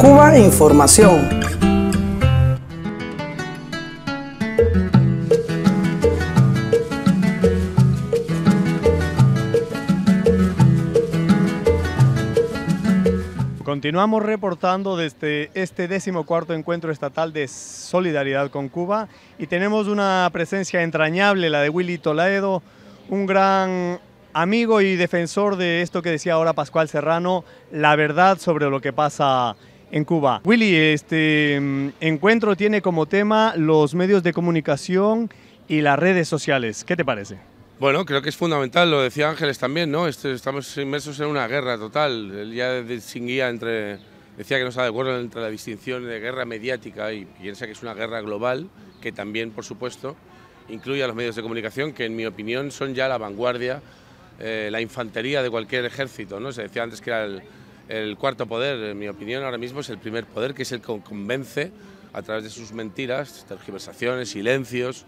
Cuba Información. Continuamos reportando desde este 14º Encuentro Estatal de Solidaridad con Cuba y tenemos una presencia entrañable, la de Willy Toledo, un gran amigo y defensor de esto que decía ahora Pascual Serrano, la verdad sobre lo que pasa en Cuba. Willy, este encuentro tiene como tema los medios de comunicación y las redes sociales. ¿Qué te parece? Bueno, creo que es fundamental, lo decía Ángeles también, ¿no? Estamos inmersos en una guerra total. Él ya distinguía entre, decía que no estaba de acuerdo entre la distinción de guerra mediática y piensa que es una guerra global, que también, por supuesto, incluye a los medios de comunicación, que en mi opinión son ya la vanguardia, la infantería de cualquier ejército, ¿no? Se decía antes que era el cuarto poder. En mi opinión ahora mismo es el primer poder, que es el que convence a través de sus mentiras, tergiversaciones, silencios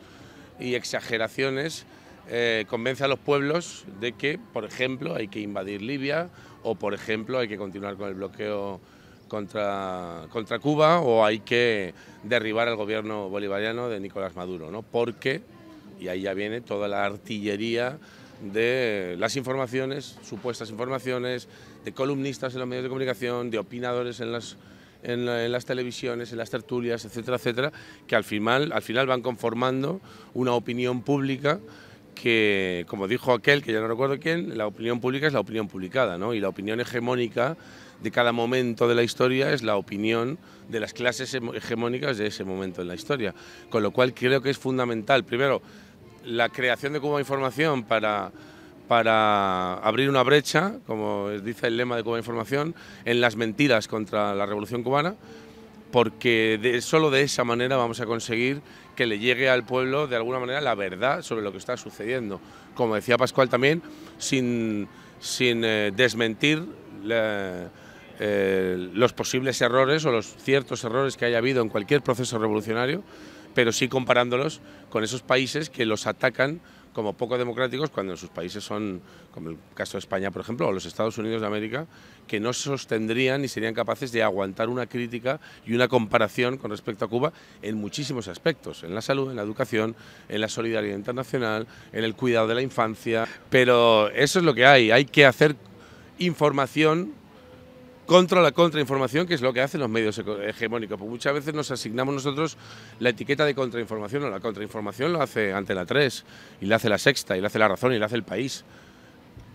y exageraciones. Convence a los pueblos de que, por ejemplo, hay que invadir Libia o, por ejemplo, hay que continuar con el bloqueo contra Cuba o hay que derribar al gobierno bolivariano de Nicolás Maduro, ¿no? Porque, y ahí ya viene toda la artillería de las informaciones, supuestas informaciones, de columnistas en los medios de comunicación, de opinadores en las televisiones, en las tertulias, etcétera, etcétera, que al final van conformando una opinión pública que, como dijo aquel, que ya no recuerdo quién, la opinión pública es la opinión publicada, ¿no? Y la opinión hegemónica de cada momento de la historia es la opinión de las clases hegemónicas de ese momento en la historia. Con lo cual creo que es fundamental, primero, la creación de Cuba Información para abrir una brecha, como dice el lema de Cuba Información, en las mentiras contra la Revolución Cubana, porque solo de esa manera vamos a conseguir que le llegue al pueblo de alguna manera la verdad sobre lo que está sucediendo. Como decía Pascual también, sin desmentir los posibles errores o los ciertos errores que haya habido en cualquier proceso revolucionario, pero sí comparándolos con esos países que los atacan como poco democráticos, cuando en sus países son, como el caso de España, por ejemplo, o los Estados Unidos de América, que no sostendrían ni serían capaces de aguantar una crítica y una comparación con respecto a Cuba en muchísimos aspectos, en la salud, en la educación, en la solidaridad internacional, en el cuidado de la infancia. Pero eso es lo que hay que hacer información contra la contrainformación, que es lo que hacen los medios hegemónicos. Porque muchas veces nos asignamos nosotros la etiqueta de contrainformación, o la contrainformación lo hace Antena 3, y la hace La Sexta, y la hace La Razón, y la hace El País.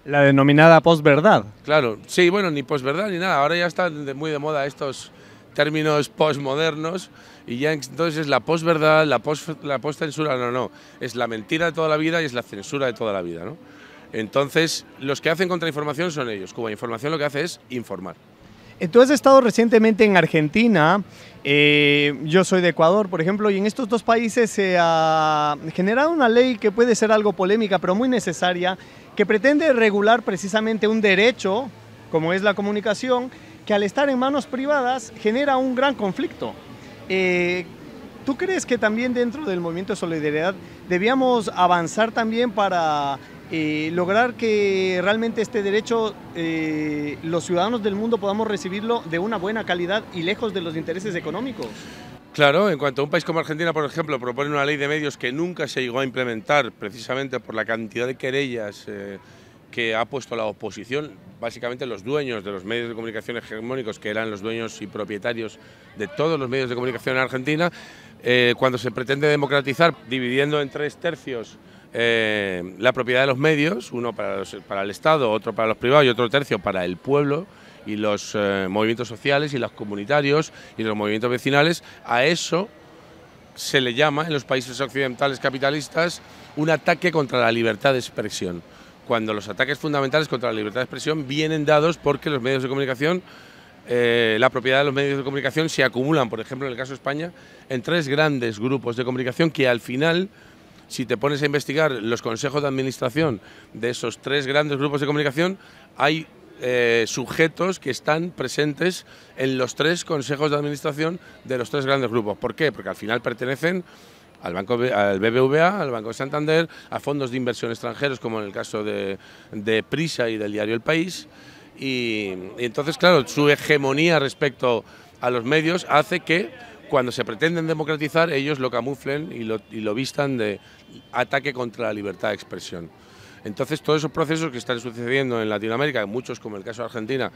La denominada posverdad. Claro, sí, bueno, ni posverdad ni nada. Ahora ya están muy de moda estos términos posmodernos, y ya entonces es la posverdad, la postcensura, no, es la mentira de toda la vida y es la censura de toda la vida, ¿no? Entonces, los que hacen contrainformación son ellos. Cuba Información lo que hace es informar. Tú has estado recientemente en Argentina, yo soy de Ecuador, por ejemplo, y en estos dos países se ha generado una ley que puede ser algo polémica, pero muy necesaria, que pretende regular precisamente un derecho, como es la comunicación, que al estar en manos privadas genera un gran conflicto. ¿Tú crees que también dentro del movimiento de solidaridad debíamos avanzar también para lograr que realmente este derecho los ciudadanos del mundo podamos recibirlo de una buena calidad y lejos de los intereses económicos? Claro, en cuanto a un país como Argentina, por ejemplo, propone una ley de medios que nunca se llegó a implementar precisamente por la cantidad de querellas que ha puesto la oposición, básicamente los dueños de los medios de comunicación hegemónicos, que eran los dueños y propietarios de todos los medios de comunicación en Argentina, cuando se pretende democratizar dividiendo en 3 tercios la propiedad de los medios, uno para el Estado, otro para los privados y otro tercio para el pueblo y los movimientos sociales y los comunitarios y los movimientos vecinales, a eso se le llama en los países occidentales capitalistas un ataque contra la libertad de expresión, cuando los ataques fundamentales contra la libertad de expresión vienen dados porque los medios de comunicación, la propiedad de los medios de comunicación se acumulan, por ejemplo en el caso de España, en 3 grandes grupos de comunicación que al final, si te pones a investigar los consejos de administración de esos 3 grandes grupos de comunicación, hay sujetos que están presentes en los 3 consejos de administración de los 3 grandes grupos. ¿Por qué? Porque al final pertenecen al BBVA, al Banco Santander, a fondos de inversión extranjeros, como en el caso de Prisa y del diario El País. Y entonces, claro, su hegemonía respecto a los medios hace que cuando se pretenden democratizar ellos lo camuflen y lo vistan de ataque contra la libertad de expresión. Entonces todos esos procesos que están sucediendo en Latinoamérica, muchos como el caso de Argentina,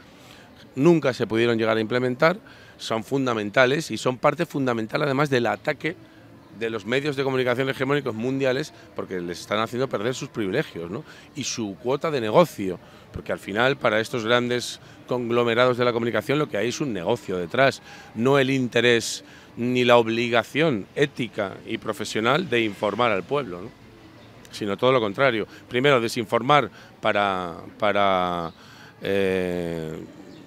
nunca se pudieron llegar a implementar, son fundamentales y son parte fundamental además del ataque de los medios de comunicación hegemónicos mundiales, porque les están haciendo perder sus privilegios, ¿no? Y su cuota de negocio, porque al final para estos grandes conglomerados de la comunicación lo que hay es un negocio detrás, no el interés ni la obligación ética y profesional de informar al pueblo, ¿no? Sino todo lo contrario, primero desinformar para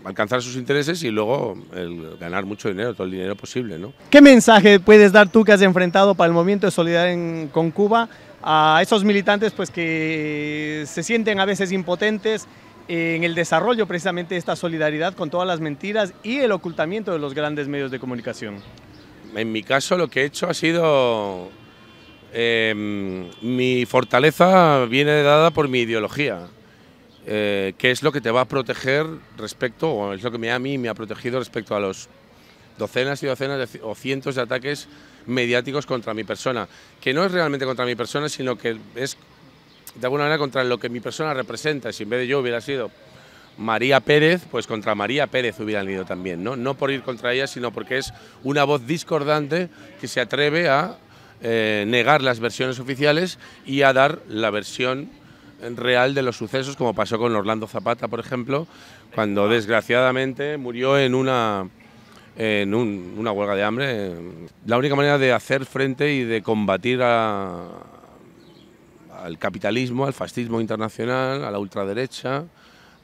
alcanzar sus intereses y luego el ganar mucho dinero, todo el dinero posible, ¿no? ¿Qué mensaje puedes dar tú que has enfrentado para el movimiento de solidaridad con Cuba a esos militantes pues que se sienten a veces impotentes en el desarrollo precisamente de esta solidaridad con todas las mentiras y el ocultamiento de los grandes medios de comunicación? En mi caso lo que he hecho ha sido... mi fortaleza viene dada por mi ideología, que es lo que te va a proteger respecto, o es lo que a mí me ha protegido respecto a los docenas y docenas o cientos de ataques mediáticos contra mi persona, que no es realmente contra mi persona, sino que es de alguna manera contra lo que mi persona representa. Si en vez de yo hubiera sido María Pérez, pues contra María Pérez hubieran ido también, ¿no? No por ir contra ella, sino porque es una voz discordante que se atreve a negar las versiones oficiales y a dar la versión real de los sucesos, como pasó con Orlando Zapata, por ejemplo, cuando desgraciadamente murió en una huelga de hambre. La única manera de hacer frente y de combatir al capitalismo, al fascismo internacional, a la ultraderecha,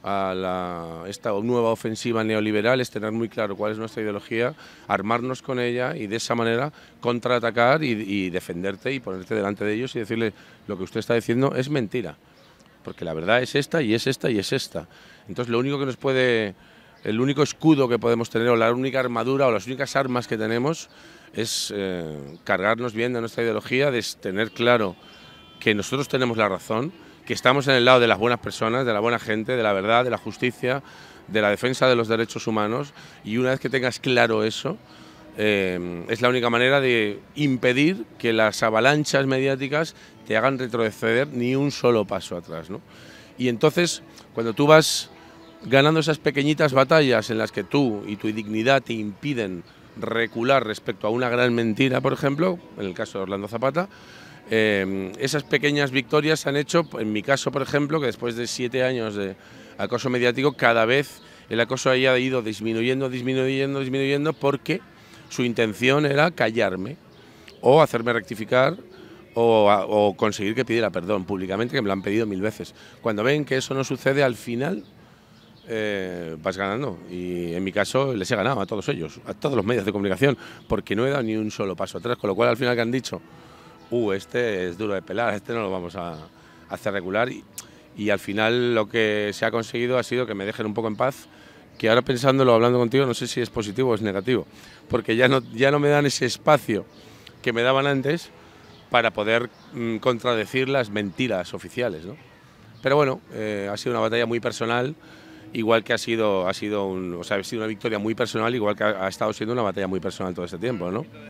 esta nueva ofensiva neoliberal es tener muy claro cuál es nuestra ideología, armarnos con ella y de esa manera contraatacar y defenderte y ponerte delante de ellos y decirles lo que usted está diciendo es mentira, porque la verdad es esta y es esta y es esta. Entonces lo único que nos puede, el único escudo que podemos tener o la única armadura o las únicas armas que tenemos es cargarnos bien de nuestra ideología, de tener claro que nosotros tenemos la razón, que estamos en el lado de las buenas personas, de la buena gente, de la verdad, de la justicia, de la defensa de los derechos humanos, y una vez que tengas claro eso, es la única manera de impedir que las avalanchas mediáticas te hagan retroceder ni un solo paso atrás, ¿no? Y entonces, cuando tú vas ganando esas pequeñitas batallas en las que tú y tu dignidad te impiden recular respecto a una gran mentira, por ejemplo, en el caso de Orlando Zapata, esas pequeñas victorias han hecho, en mi caso por ejemplo, que después de 7 años de acoso mediático, cada vez el acoso haya ido disminuyendo, porque su intención era callarme o hacerme rectificar o conseguir que pidiera perdón públicamente, que me lo han pedido 1000 veces. Cuando ven que eso no sucede, al final vas ganando, y en mi caso les he ganado a todos ellos, a todos los medios de comunicación, porque no he dado ni un solo paso atrás, con lo cual al final que han dicho: este es duro de pelar, este no lo vamos a hacer regular, y al final lo que se ha conseguido ha sido que me dejen un poco en paz, que ahora pensándolo, hablando contigo, no sé si es positivo o es negativo, porque ya no me dan ese espacio que me daban antes para poder contradecir las mentiras oficiales, ¿no? Pero bueno, ha sido una batalla muy personal, igual que ha sido una victoria muy personal, igual que ha estado siendo una batalla muy personal todo este tiempo, ¿no?